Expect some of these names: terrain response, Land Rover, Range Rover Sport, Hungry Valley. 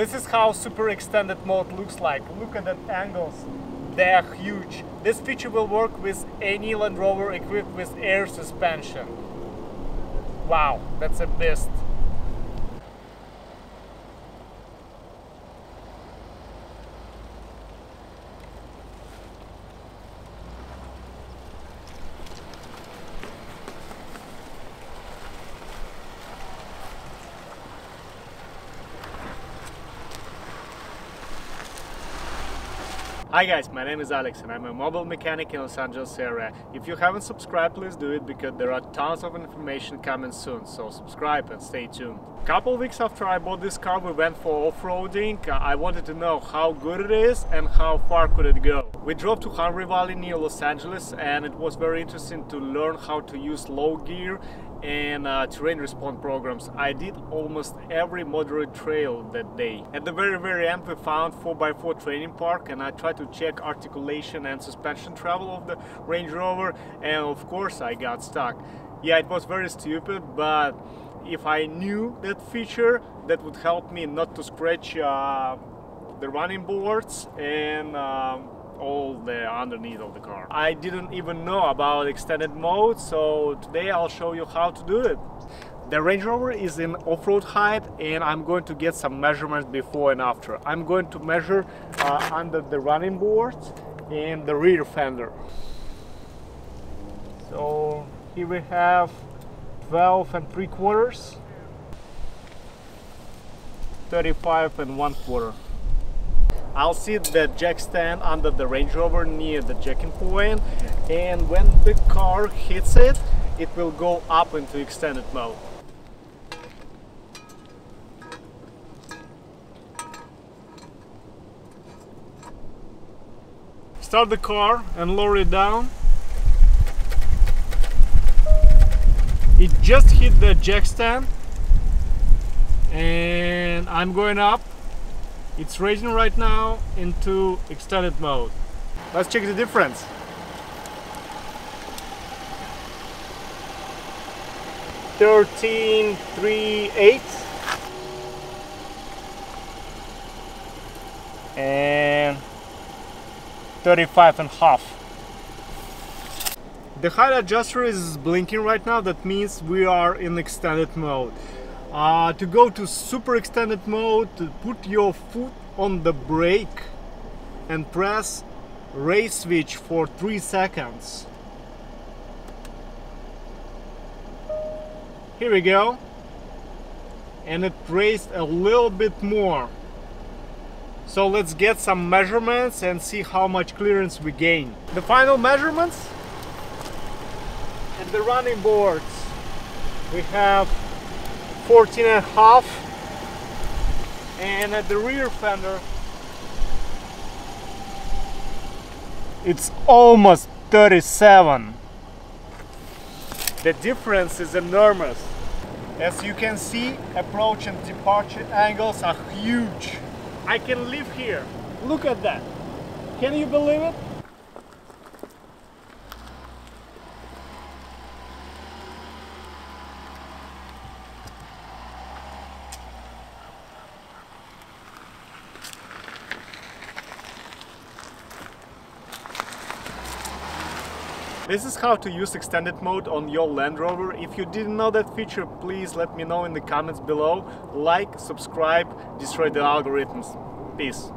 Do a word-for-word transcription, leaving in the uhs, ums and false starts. This is how super extended mode looks like. Look at the angles, they are huge. This feature will work with any Land Rover equipped with air suspension. Wow, that's a beast. Hi guys, my name is Alex and I'm a mobile mechanic in Los Angeles area. If you haven't subscribed, please do it, because there are tons of information coming soon, so subscribe and stay tuned. Couple weeks after I bought this car, we went for off-roading. I wanted to know how good it is and how far could it go. We drove to Hungry Valley near Los Angeles, and it was very interesting to learn how to use low gear and uh, terrain response programs. I did almost every moderate trail that day. At the very very end we found four by four training park, and I tried to check articulation and suspension travel of the Range Rover, and of course I got stuck. Yeah, it was very stupid, but if I knew that feature, that would help me not to scratch uh, the running boards and um, all the underneath of the car. I didn't even know about extended mode, so today I'll show you how to do it. The Range Rover is in off-road height, and I'm going to get some measurements before and after. I'm going to measure uh, under the running board and the rear fender. So here we have twelve and three quarters, thirty-five and one quarter. I'll sit the jack stand under the Range Rover near the jacking point, and when the car hits it, it will go up into extended mode. Start the car and lower it down. It just hit the jack stand, and I'm going up. It's racing right now into extended mode. Let's check the difference. thirteen three eight. And thirty-five and a half. The height adjuster is blinking right now. That means we are in extended mode. Uh, to go to super extended mode, put your foot on the brake and press race switch for three seconds. Here we go. And it raced a little bit more. So let's get some measurements and see how much clearance we gain. The final measurements at the running boards, we have fourteen and a half, and at the rear fender it's almost thirty-seven. The difference is enormous. As you can see, approach and departure angles are huge. I can live here. Look at that. Can you believe it? This is how to use extended mode on your Land Rover. If you didn't know that feature, please let me know in the comments below. Like, subscribe, destroy the algorithms. Peace.